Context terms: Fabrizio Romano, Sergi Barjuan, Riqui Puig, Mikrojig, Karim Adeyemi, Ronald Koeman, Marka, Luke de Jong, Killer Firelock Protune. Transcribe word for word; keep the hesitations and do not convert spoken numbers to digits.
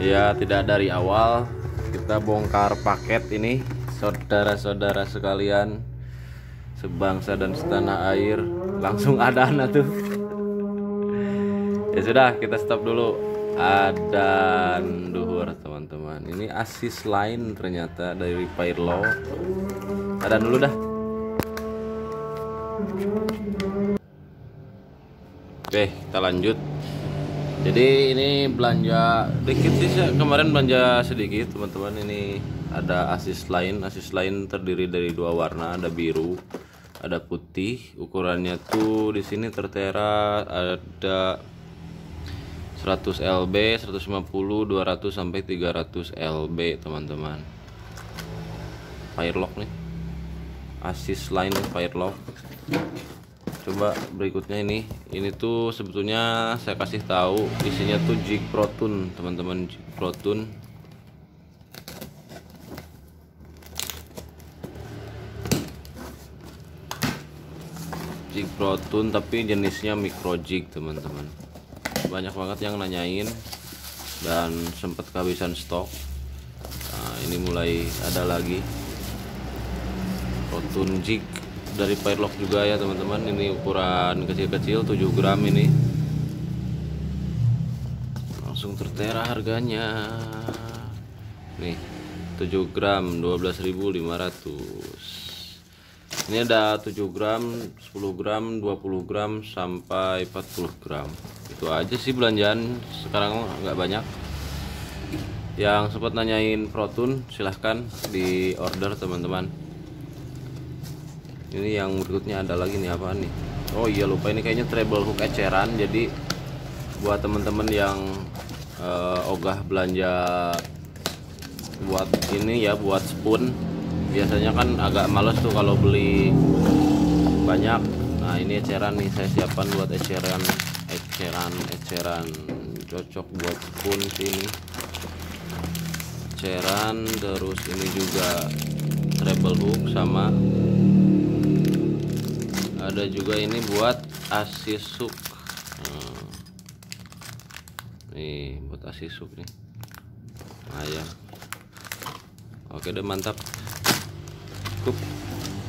ya tidak dari awal. Kita bongkar paket ini, saudara-saudara sekalian, sebangsa dan setanah air. Langsung adaan tuh. Ya sudah, kita stop dulu. Adzan duhur, teman-teman. Ini asis lain ternyata dari Firelock. Adzan dulu dah. Oke, kita lanjut. Jadi ini belanja sedikit sih, kemarin belanja sedikit teman-teman. Ini ada asis lain. Asis lain terdiri dari dua warna, ada biru, ada putih. Ukurannya tuh di sini tertera ada seratus L B, seratus lima puluh, dua ratus sampai tiga ratus L B, teman-teman. Firelock nih. Asis lain Firelock. Coba berikutnya ini, ini tuh sebetulnya saya kasih tahu isinya tuh jig protune, teman-teman. Jig protune jig protune tapi jenisnya micro jig, teman-teman. Banyak banget yang nanyain dan sempat kehabisan stok. Nah, ini mulai ada lagi protune jig dari Firelock juga ya teman-teman. Ini ukuran kecil-kecil tujuh gram ini. Langsung tertera harganya. Nih, tujuh gram dua belas ribu lima ratus. Ini ada tujuh gram, sepuluh gram, dua puluh gram sampai empat puluh gram. Itu aja sih belanjaan sekarang, nggak banyak. Yang sempat nanyain protune silahkan di order teman-teman. Ini yang berikutnya ada lagi nih, apa nih? Oh iya lupa, ini kayaknya treble hook eceran. Jadi buat temen-temen yang uh, ogah belanja buat ini ya, buat spoon, biasanya kan agak males tuh kalau beli banyak. Nah ini eceran nih, saya siapkan buat eceran, eceran, eceran cocok buat spoon sini. Eceran, terus ini juga treble hook sama. Ada juga ini buat asis hook. Hmm. Nih buat asis hook nih. Nah ya. Oke deh, mantap. Cukup.